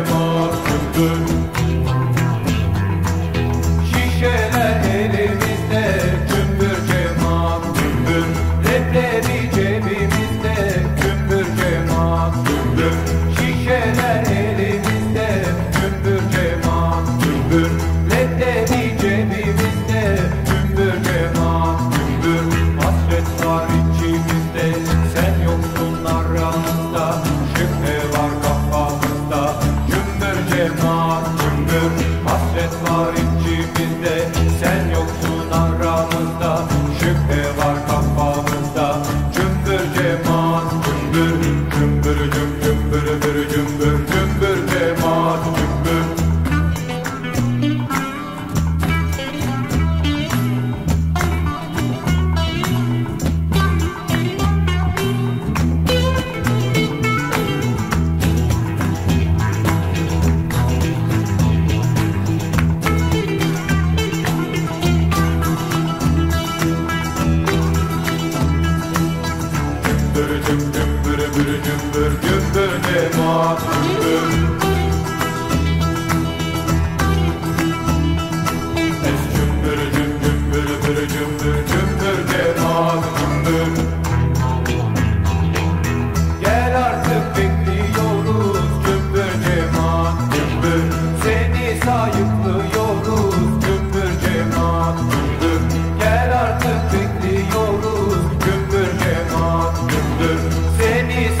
mahkumdur. Şişeler elimizde, kümbürce mahkumdur. Lepleri cebimizde, kümbürce mahkumdur. Şişeler elimizde, kümbürce mahkumdur. Lepleri cebimizde, kümbürce mahkumdur. Hasret var içimizde, sen yoksun aramızda. Mahkumdur, hasret var içimizde, sen yoksun aramızda, şüphe var kafamızda. Cümbürce mahkumdur, cümbür cümbür cümbür cümbür cümbür cümbürce mahkumdur. Gümbür gümbür ne mahkumdur. Es gümbür gümbür gümbür gümbür gümbür ne mahkumdur. Gel artık bekliyoruz gümbür ne mahkumdur. Seni sayıklıyoruz gümbür ne mahkumdur. Gel artık bekliyoruz gümbür ne mahkumdur.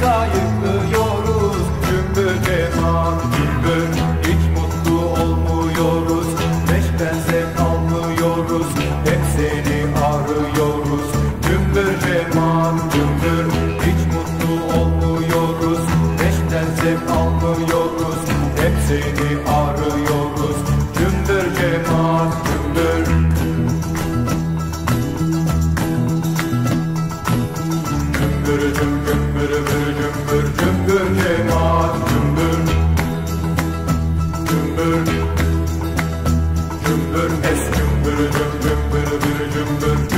Sayıklıyoruz gümbürce mahkumdur. Hiç mutlu olmuyoruz, neşten zevk almıyoruz, hep seni arıyoruz gümbürce mahkumdur. Hiç mutlu olmuyoruz, neşten zevk almıyoruz, hep seni arıyoruz gümbürce mahkumdur. Gümbür, es gümbür, gümbür, gümbür, gümbür.